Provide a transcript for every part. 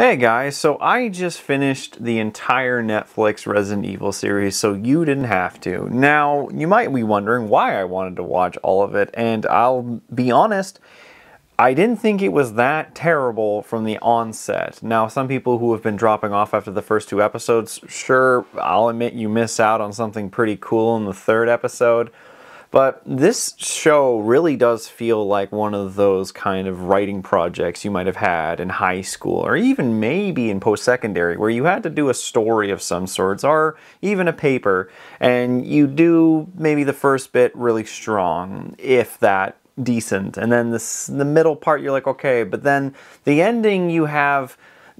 Hey guys, so I just finished the entire Netflix Resident Evil series, so you didn't have to. Now, you might be wondering why I wanted to watch all of it, and I'll be honest, I didn't think it was that terrible from the onset. Now, some people who have been dropping off after the first two episodes, sure, I'll admit you miss out on something pretty cool in the third episode, but this show really does feel like one of those kind of writing projects you might have had in high school, or even maybe in post-secondary, where you had to do a story of some sorts, or even a paper, and you do maybe the first bit really strong, if that decent, and then the middle part you're like, okay, but then the ending you have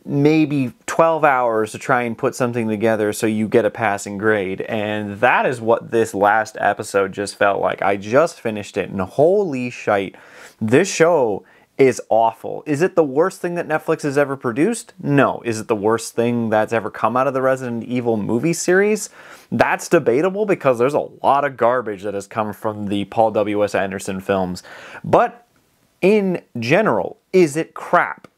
maybe 12 hours to try and put something together so you get a passing grade. And that is what this last episode just felt like. I just finished it and holy shite, this show is awful. Is it the worst thing that Netflix has ever produced? No. Is it the worst thing that's ever come out of the Resident Evil movie series? That's debatable because there's a lot of garbage that has come from the Paul W.S. Anderson films. But in general, is it crap?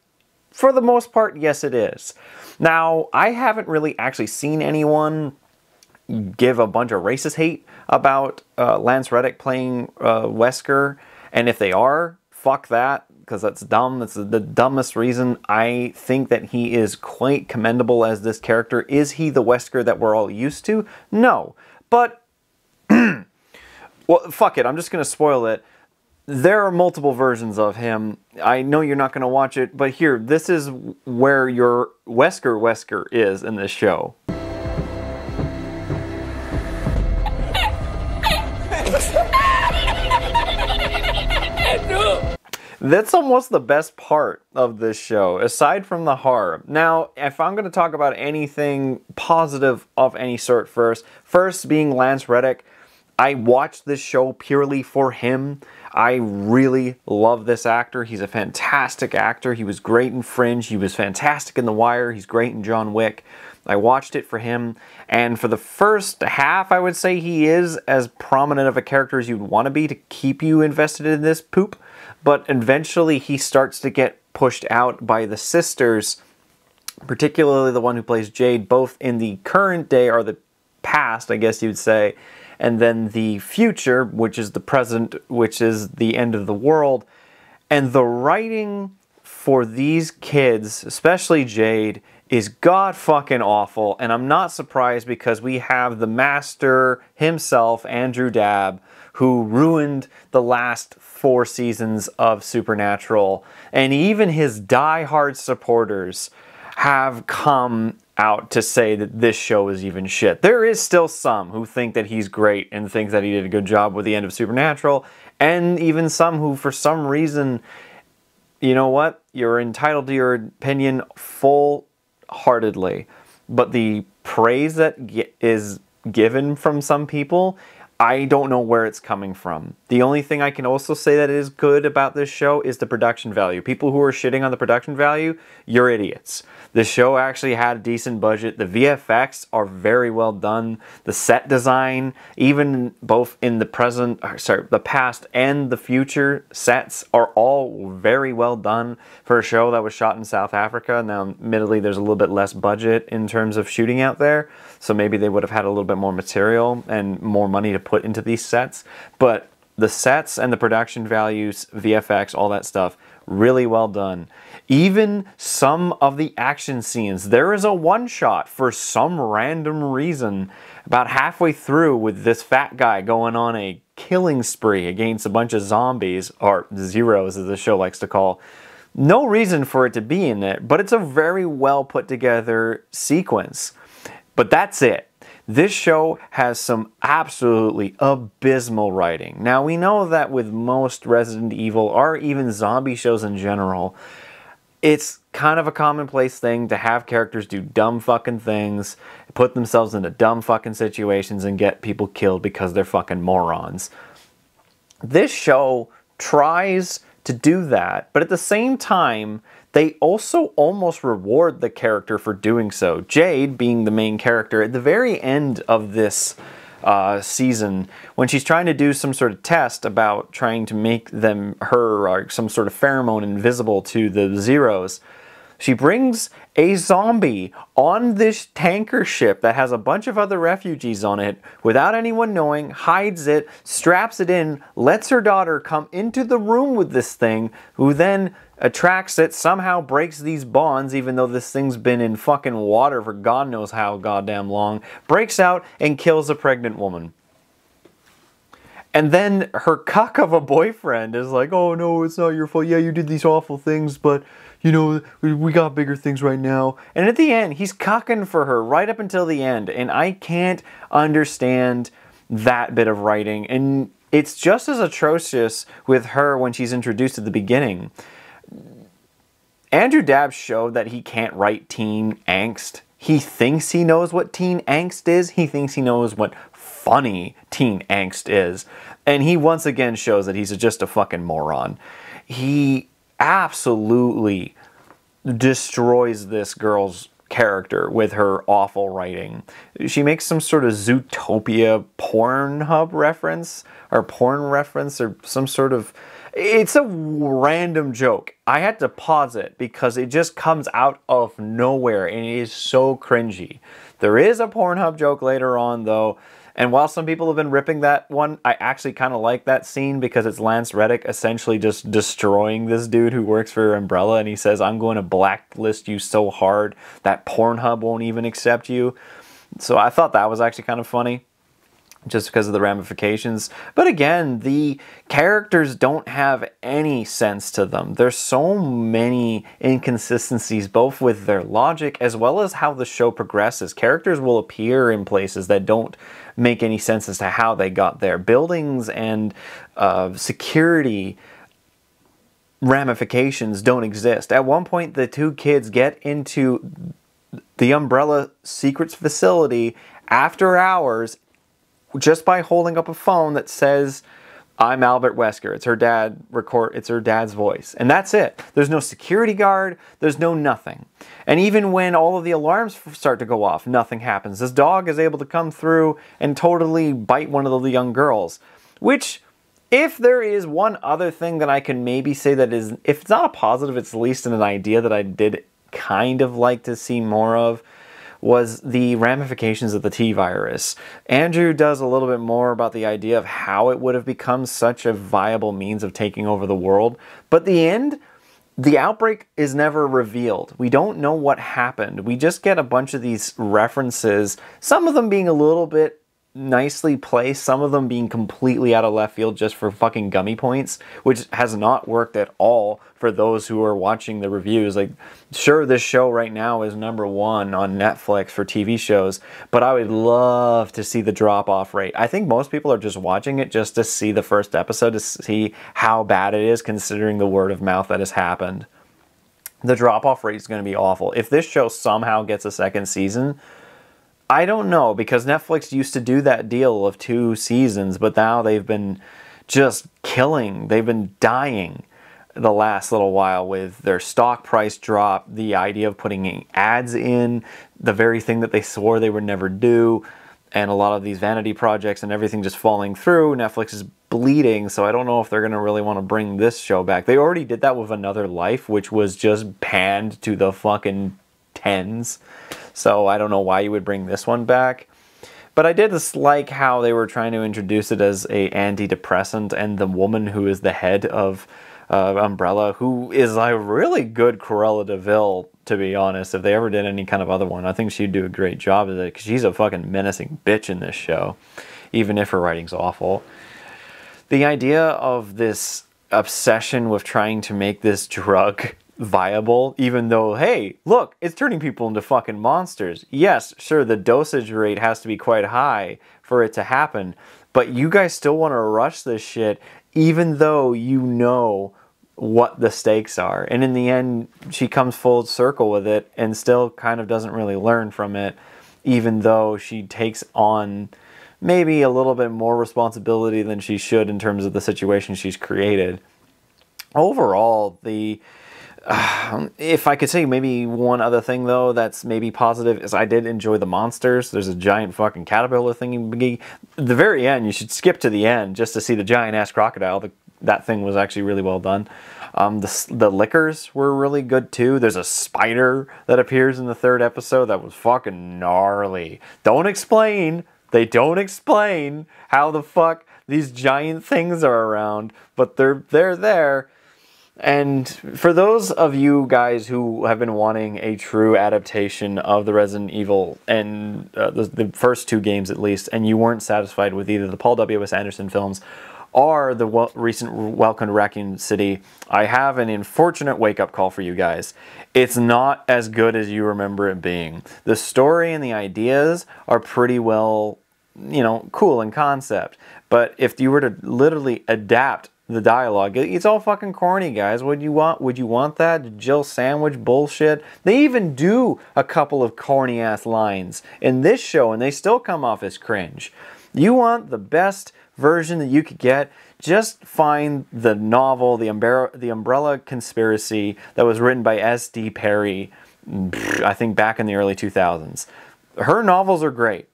For the most part, yes it is. Now, I haven't really actually seen anyone give a bunch of racist hate about Lance Reddick playing Wesker, and if they are, fuck that, because that's dumb. That's the dumbest reason. I think that he is quite commendable as this character. Is he the Wesker that we're all used to? No. But, well, fuck it, I'm just going to spoil it. There are multiple versions of him. I know you're not going to watch it, but here, this is where your Wesker is in this show. No. That's almost the best part of this show, aside from the horror. Now, if I'm going to talk about anything positive of any sort first being Lance Reddick, I watched this show purely for him. I really love this actor. He's a fantastic actor. He was great in Fringe. He was fantastic in The Wire. He's great in John Wick. I watched it for him. And for the first half, I would say he is as prominent of a character as you'd want to be to keep you invested in this poop. But eventually he starts to get pushed out by the sisters, particularly the one who plays Jade, both in the current day or the past, I guess you'd say, and then the future, which is the present, which is the end of the world. And the writing for these kids, especially Jade, is god-fucking awful. And I'm not surprised because we have the master himself, Andrew Dabb, who ruined the last four seasons of Supernatural. And even his die-hard supporters have come out to say that this show is even shit. There is still some who think that he's great and think that he did a good job with the end of Supernatural, and even some who, for some reason, you know what? You're entitled to your opinion full-heartedly. But the praise that is given from some people, I don't know where it's coming from. The only thing I can also say that is good about this show is the production value. People who are shitting on the production value, you're idiots. The show actually had a decent budget. The VFX are very well done. The set design, even both in the present, sorry, the past and the future sets are all very well done for a show that was shot in South Africa. Now, admittedly, there's a little bit less budget in terms of shooting out there, so maybe they would have had a little bit more material and more money to put into these sets, but the sets and the production values, VFX, all that stuff, really well done. Even some of the action scenes, there is a one-shot for some random reason about halfway through with this fat guy going on a killing spree against a bunch of zombies, or zeros as the show likes to call. No reason for it to be in it, but it's a very well put together sequence. But that's it. This show has some absolutely abysmal writing. Now, we know that with most Resident Evil, or even zombie shows in general, it's kind of a commonplace thing to have characters do dumb fucking things, put themselves into dumb fucking situations, and get people killed because they're fucking morons. This show tries to do that, but at the same time, they also almost reward the character for doing so. Jade, being the main character, at the very end of this season, when she's trying to do some sort of test about trying to make her or some sort of pheromone invisible to the zeros, She brings a zombie on this tanker ship that has a bunch of other refugees on it without anyone knowing, hides it, straps it in, lets her daughter come into the room with this thing, who then attracts it, somehow breaks these bonds, even though this thing's been in fucking water for God knows how goddamn long, breaks out and kills a pregnant woman. And then her cuck of a boyfriend is like, oh no, it's not your fault. Yeah, you did these awful things, but you know, we got bigger things right now. And at the end, he's cucking for her right up until the end. And I can't understand that bit of writing. And it's just as atrocious with her when she's introduced at the beginning. Andrew Dabb showed that he can't write teen angst. He thinks he knows what teen angst is. He thinks he knows what funny teen angst is. And he once again shows that he's just a fucking moron. He absolutely destroys this girl's character with her awful writing. She makes some sort of Zootopia Pornhub reference or porn reference or some sort of... It's a random joke. I had to pause it because it just comes out of nowhere and it is so cringy. There is a Pornhub joke later on though. And while some people have been ripping that one, I actually kind of like that scene because it's Lance Reddick essentially just destroying this dude who works for Umbrella, and he says, I'm going to blacklist you so hard that Pornhub won't even accept you. So I thought that was actually kind of funny, just because of the ramifications. But again, the characters don't have any sense to them. There's so many inconsistencies, both with their logic as well as how the show progresses. Characters will appear in places that don't make any sense as to how they got there. Buildings and security ramifications don't exist. At one point, the two kids get into the Umbrella Secrets facility after hours just by holding up a phone that says, I'm Albert Wesker. It's her dad it's her dad's voice. And that's it. There's no security guard. There's no nothing. And even when all of the alarms start to go off, nothing happens. This dog is able to come through and totally bite one of the young girls. Which, if there is one other thing that I can maybe say that is, if it's not a positive, it's at least an idea that I did kind of like to see more of, was the ramifications of the T virus. Andrew does a little bit more about the idea of how it would have become such a viable means of taking over the world. But the end, the outbreak is never revealed. We don't know what happened. We just get a bunch of these references, some of them being a little bit nicely placed, some of them being completely out of left field just for fucking gummy points, which has not worked at all for those who are watching the reviews. Like, sure, this show right now is #1 on Netflix for TV shows, but I would love to see the drop-off rate. I think most people are just watching it just to see the first episode, to see how bad it is considering the word of mouth that has happened. The drop-off rate is going to be awful. If this show somehow gets a second season, I don't know, because Netflix used to do that deal of 2 seasons, but now they've been just killing. They've been dying the last little while with their stock price drop, the idea of putting ads in, the very thing that they swore they would never do, and a lot of these vanity projects and everything just falling through. Netflix is bleeding, so I don't know if they're going to really want to bring this show back. They already did that with Another Life, which was just panned to the fucking tens. So I don't know why you would bring this one back. But I did dislike how they were trying to introduce it as an antidepressant, and the woman who is the head of Umbrella, who is a really good Cruella de Vil, to be honest. If they ever did any kind of other one, I think she'd do a great job of it, because she's a fucking menacing bitch in this show, even if her writing's awful. The idea of this obsession with trying to make this drug viable, even though, hey, look, it's turning people into fucking monsters. Yes, sure, the dosage rate has to be quite high for it to happen, but you guys still want to rush this shit, even though you know what the stakes are. And in the end, she comes full circle with it and still kind of doesn't really learn from it, even though she takes on maybe a little bit more responsibility than she should in terms of the situation she's created. Overall, the... if I could say maybe one other thing, though, that's maybe positive, is I did enjoy the monsters. There's a giant fucking caterpillar thingy. The very end, you should skip to the end just to see the giant-ass crocodile. The that thing was actually really well done. The lickers were really good too. There's a spider that appears in the third episode that was fucking gnarly. Don't explain. They don't explain how the fuck these giant things are around, but they're there. And for those of you guys who have been wanting a true adaptation of the Resident Evil and the first two games at least, and you weren't satisfied with either the Paul W.S. Anderson films or the recent Welcome to Raccoon City, I have an unfortunate wake-up call for you guys. It's not as good as you remember it being. The story and the ideas are pretty well, you know, cool in concept. But if you were to literally adapt the dialogue, it's all fucking corny, guys. Would you want that Jill Sandwich bullshit? They even do a couple of corny ass lines in this show and they still come off as cringe. You want the best version that you could get? Just find the novel The Umbrella Conspiracy that was written by S.D. Perry, I think back in the early 2000s. Her novels are great.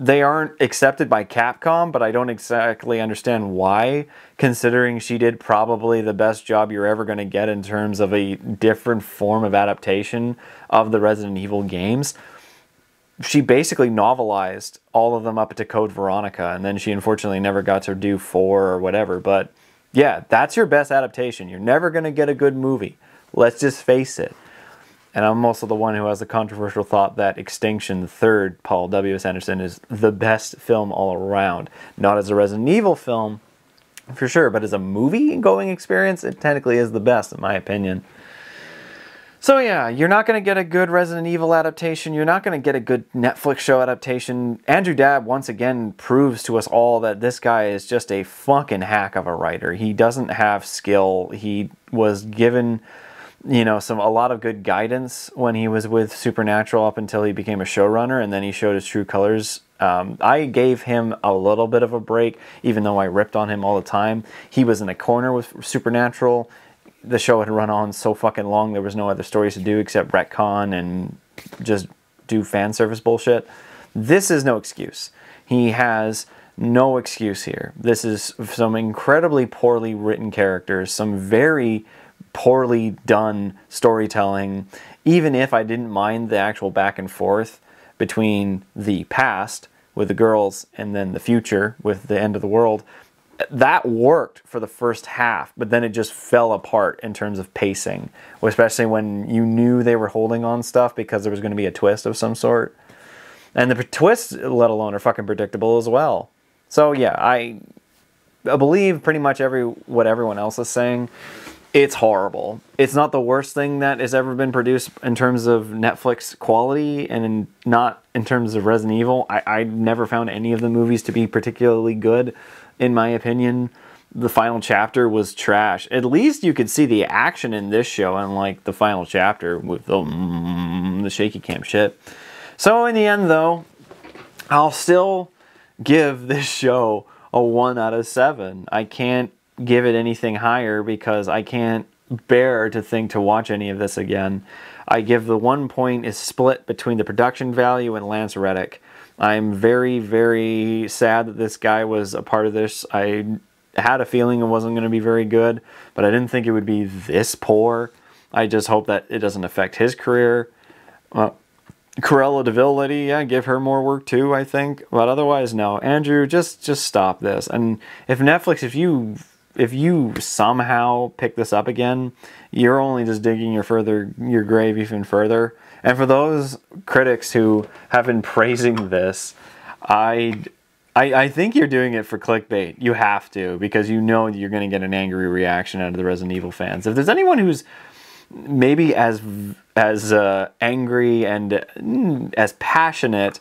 They aren't accepted by Capcom, but I don't exactly understand why, considering she did probably the best job you're ever going to get in terms of a different form of adaptation of the Resident Evil games. She basically novelized all of them up to Code Veronica, and then she unfortunately never got to do 4 or whatever. But yeah, that's your best adaptation. You're never going to get a good movie. Let's just face it. And I'm also the one who has the controversial thought that Extinction III, Paul W.S. Anderson, is the best film all around. Not as a Resident Evil film, for sure, but as a movie-going experience, it technically is the best, in my opinion. So yeah, you're not going to get a good Resident Evil adaptation. You're not going to get a good Netflix show adaptation. Andrew Dabb, once again, proves to us all that this guy is just a fucking hack of a writer. He doesn't have skill. He was given, you know, a lot of good guidance when he was with Supernatural up until he became a showrunner, and then he showed his true colors. I gave him a little bit of a break, even though I ripped on him all the time. He was in a corner with Supernatural. The show had run on so fucking long, there was no other stories to do except retcon and just do fan service bullshit. This is no excuse. He has no excuse here. This is some incredibly poorly written characters, some very poorly done storytelling. Even if I didn't mind the actual back and forth between the past with the girls and then the future with the end of the world, that worked for the first half, but then it just fell apart in terms of pacing, especially when you knew they were holding on stuff because there was going to be a twist of some sort. And the twists, let alone, are fucking predictable as well. So yeah, I believe pretty much what everyone else is saying. It's horrible. It's not the worst thing that has ever been produced in terms of Netflix quality and not in terms of Resident Evil. I never found any of the movies to be particularly good, in my opinion. The Final Chapter was trash. At least you could see the action in this show, unlike The Final Chapter with the shaky cam shit. So in the end, though, I'll still give this show a 1 out of 7. I can't give it anything higher because I can't bear to think to watch any of this again. I give the 1 point is split between the production value and Lance Reddick. I'm very, very sad that this guy was a part of this. I had a feeling it wasn't going to be very good, but I didn't think it would be this poor. I just hope that it doesn't affect his career. Cruella de Vil, lady, yeah, give her more work too, I think. But otherwise, no. Andrew, just stop this. And if Netflix, if you somehow pick this up again, you're only just digging your grave even further. And for those critics who have been praising this, I think you're doing it for clickbait. You have to, because you know you're going to get an angry reaction out of the Resident Evil fans. If there's anyone who's maybe as angry and as passionate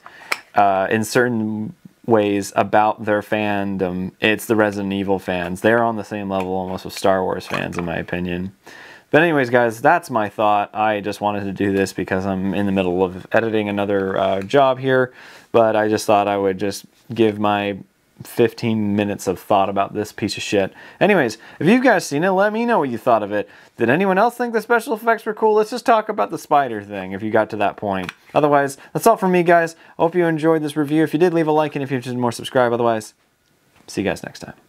in certain ways about their fandom, it's the Resident Evil fans. They're on the same level almost with Star Wars fans, in my opinion. But anyways, guys, that's my thought. I just wanted to do this because I'm in the middle of editing another job here, but I just thought I would just give my 15 minutes of thought about this piece of shit. Anyways, if you guys seen it, let me know what you thought of it. Did anyone else think the special effects were cool? Let's just talk about the spider thing if you got to that point. Otherwise, that's all from me, guys. Hope you enjoyed this review. If you did, leave a like, and if you're interested in more, subscribe. Otherwise, see you guys next time.